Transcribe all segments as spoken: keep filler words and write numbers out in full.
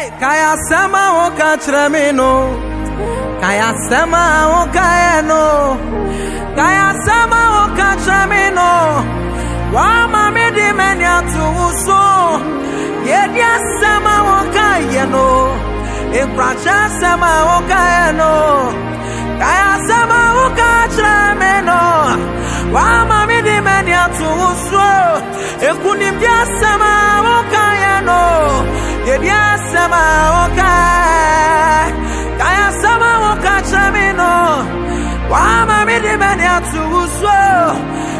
Kaya sama o kachremino, kaya sama o kayeno, kaya sama o kachremino. Wa mame di menya tuuso, yedia sama o kayeno, impracha sama o kayeno, kaya sama o kachremino. Wa mame di menya tuuso, ekunimdia sama o kayeno. Yedia sama oka, kaya sama oka chamino. Wa mami di meni atuso.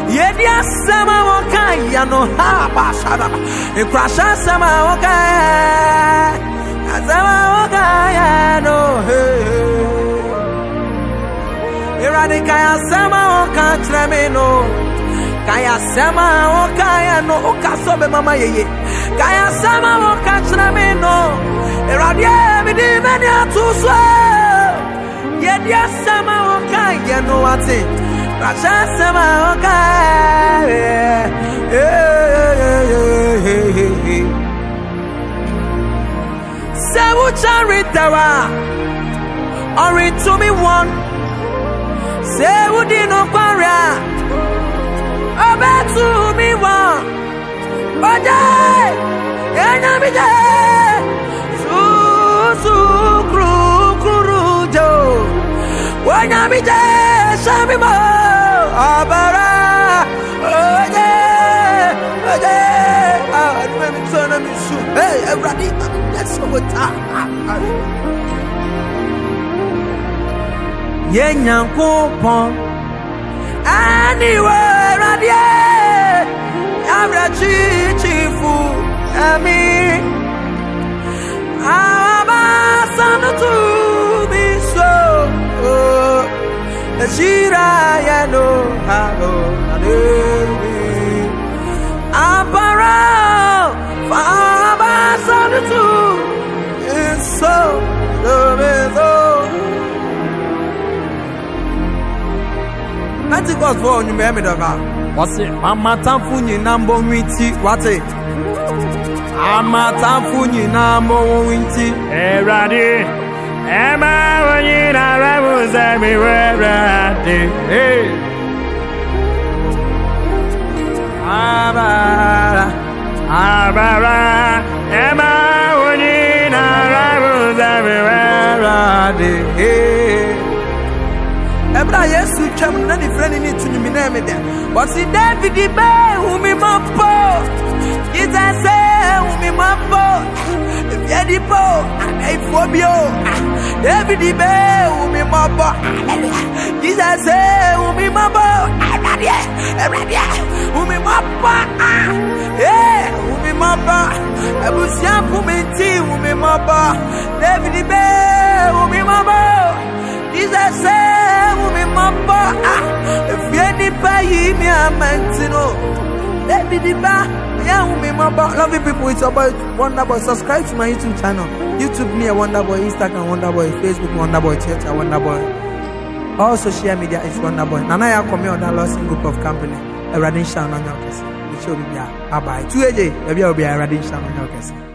Yedia sama oka yano ha bashara. Ikrasha sama oka, sama oka yano he. Irani kaya sama oka chamino, kaya sama oka yano oka sobe mama yeye. Kaya sama oka chamino, eradie mi di meni atuso. Yedia sama oka yano ati, racha sama oka. Se uchari tawa, ori to me one. Se udi no para, obe to me one. Bajay, enamide, su su kru kru jo, enamide samimo abara, bajay bajay, ah, we be turn on you, hey, everybody, let's go with that. Yenyankopon, anywhere radiate. Chichifu ami abasana tu biso shiraya no halo adewi abara abasana tu biso biso ati kwa swa nyumba mi daga. What's it? Amatamfuni number winty. What's it? Amatamfuni number winty. Everybody, Emma, when you know, I was everywhere. Hey, Abara, Abara, Emma, when you know, I was everywhere. Hey, Abra, yes, you come, not if any to me, never. But see David the bay who me my boat. Yes I say who me my boat. If you the boat, I for you. David the bay who me my boat. Yes I say who me my boat. I'm ready, I'm ready. Who me my boat. Yeah, who me my boat. I will see how me tea who me my boat. David the bay who me my boat. Yes I say who me my boat. If you need by him, you are mantino. Let me be back. Yeah, we remember. Lovely people, it's about Wonderboy. Subscribe to my YouTube channel. YouTube me a Wonderboy, Instagram Wonderboy, Facebook Wonderboy, Twitter Wonderboy. All social media is Wonderboy. Nana ya come on that losing group of company. A Radin Shan on your case. We show me. Bye bye. Two A J. Maybe I'll be a Radin Shan on your case.